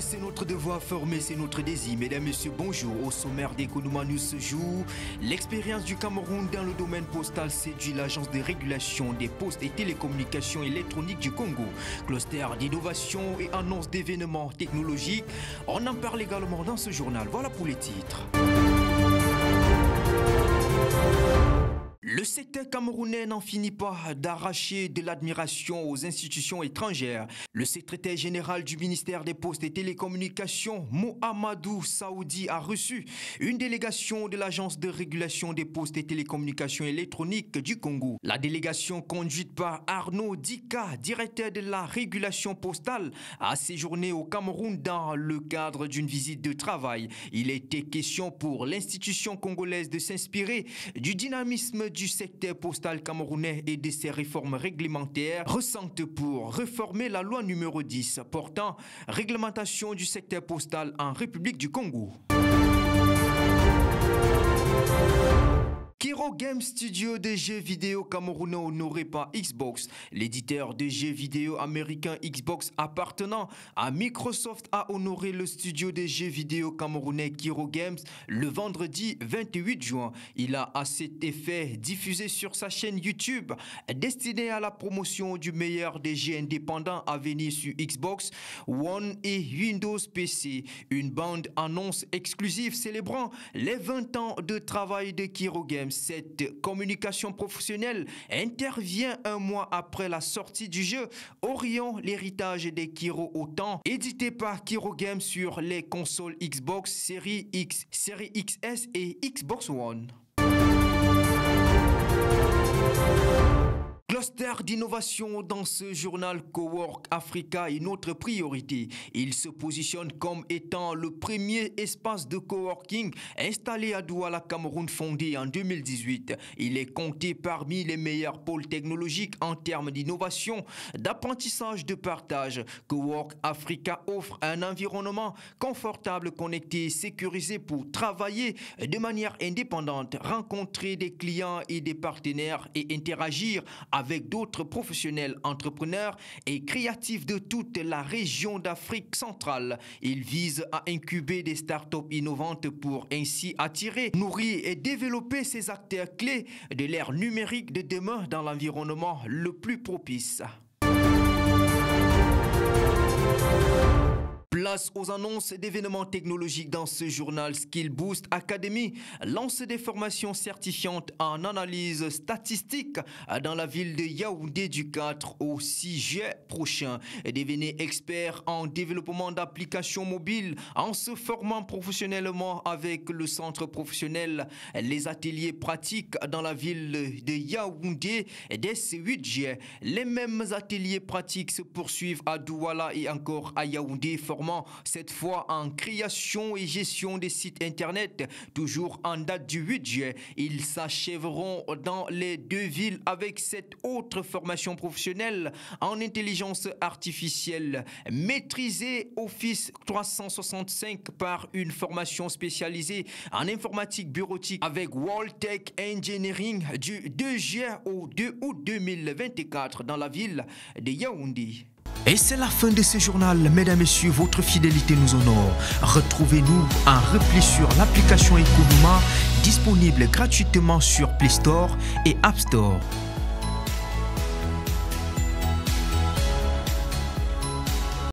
Former, c'est notre devoir, former, c'est notre désir. Mesdames, Messieurs, bonjour. Au sommaire d'Economa News ce jour, l'expérience du Cameroun dans le domaine postal séduit l'Agence de régulation des postes et télécommunications électroniques du Congo. Cluster d'innovation et annonce d'événements technologiques. On en parle également dans ce journal. Voilà pour les titres. Le secteur camerounais n'en finit pas d'arracher de l'admiration aux institutions étrangères. Le secrétaire général du ministère des Postes et Télécommunications, Mohamadou Saoudi, a reçu une délégation de l'Agence de régulation des postes et télécommunications électroniques du Congo. La délégation conduite par Arnaud Dicka, directeur de la régulation postale, a séjourné au Cameroun dans le cadre d'une visite de travail. Il était question pour l'institution congolaise de s'inspirer du dynamisme du secteur postal camerounais et de ses réformes réglementaires ressentent pour réformer la loi numéro 10 portant réglementation du secteur postal en République du Congo. Kiro'o Games, studio de jeux vidéo camerounais honoré par Xbox. L'éditeur de jeux vidéo américain Xbox appartenant à Microsoft a honoré le studio de jeux vidéo camerounais Kiro'o Games le vendredi 28 juin. Il a à cet effet diffusé sur sa chaîne YouTube destinée à la promotion du meilleur des jeux indépendants à venir sur Xbox One et Windows PC. Une bande annonce exclusive célébrant les 20 ans de travail de Kiro'o Games. Cette communication professionnelle intervient un mois après la sortie du jeu Aurion, l'héritage des Kiro-Odan, édité par Kiro'o Games sur les consoles Xbox Series X, Series X|S et Xbox One. Cluster d'innovation dans ce journal, Cowork Africa est notre priorité. Il se positionne comme étant le premier espace de coworking installé à Douala, Cameroun, fondé en 2018. Il est compté parmi les meilleurs pôles technologiques en termes d'innovation, d'apprentissage, de partage. Cowork Africa offre un environnement confortable, connecté et sécurisé pour travailler de manière indépendante, rencontrer des clients et des partenaires et interagir avec d'autres professionnels, entrepreneurs et créatifs de toute la région d'Afrique centrale. Il vise à incuber des startups innovantes pour ainsi attirer, nourrir et développer ces acteurs clés de l'ère numérique de demain dans l'environnement le plus propice. Place aux annonces d'événements technologiques dans ce journal. Skill Boost Academy lance des formations certifiantes en analyse statistique dans la ville de Yaoundé du 4 au 6 juillet prochain. Devenez expert en développement d'applications mobiles en se formant professionnellement avec le centre professionnel. Les ateliers pratiques dans la ville de Yaoundé dès ce 8 juillet. Les mêmes ateliers pratiques se poursuivent à Douala et encore à Yaoundé, cette fois en création et gestion des sites internet, toujours en date du 8 juillet. Ils s'achèveront dans les deux villes avec cette autre formation professionnelle en intelligence artificielle, maîtriser Office 365 par une formation spécialisée en informatique bureautique avec World Tech Engineering du 2 juillet au 2 août 2024 dans la ville de Yaoundé. Et c'est la fin de ce journal. Mesdames, Messieurs, votre fidélité nous honore. Retrouvez-nous en repli sur l'application Economa, disponible gratuitement sur Play Store et App Store.